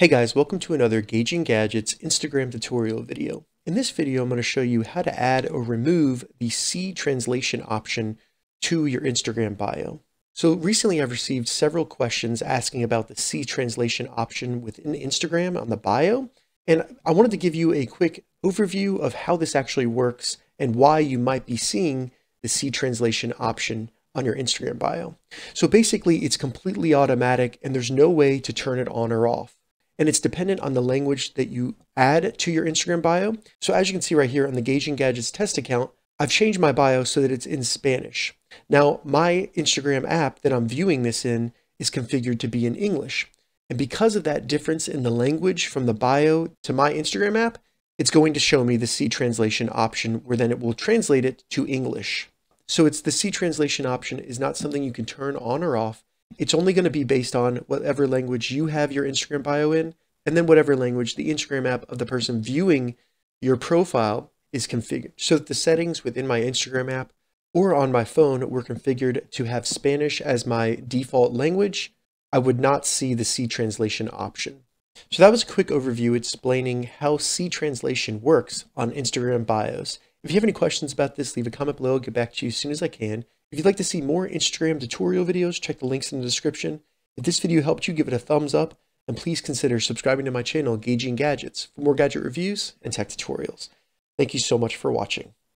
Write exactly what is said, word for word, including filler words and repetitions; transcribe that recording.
Hey guys, welcome to another Gauging Gadgets Instagram tutorial video. In this video, I'm going to show you how to add or remove the see translation option to your Instagram bio. So recently I've received several questions asking about the see translation option within Instagram on the bio. And I wanted to give you a quick overview of how this actually works and why you might be seeing the see translation option on your Instagram bio. So basically it's completely automatic and there's no way to turn it on or off. And it's dependent on the language that you add to your Instagram bio. So as you can see right here on the Gauging Gadgets test account, I've changed my bio so that it's in Spanish. Now, my Instagram app that I'm viewing this in is configured to be in English. And because of that difference in the language from the bio to my Instagram app, it's going to show me the see translation option where then it will translate it to English. So it's the see translation option is not something you can turn on or off. It's only going to be based on whatever language you have your Instagram bio in, and then whatever language the Instagram app of the person viewing your profile is configured. So the settings within my Instagram app or on my phone were configured to have Spanish as my default language, I would not see the see translation option. So that was a quick overview explaining how see translation works on Instagram bios. If you have any questions about this, leave a comment below. I'll get back to you as soon as I can. If you'd like to see more Instagram tutorial videos, check the links in the description. If this video helped you, give it a thumbs up, and please consider subscribing to my channel, Gauging Gadgets, for more gadget reviews and tech tutorials. Thank you so much for watching.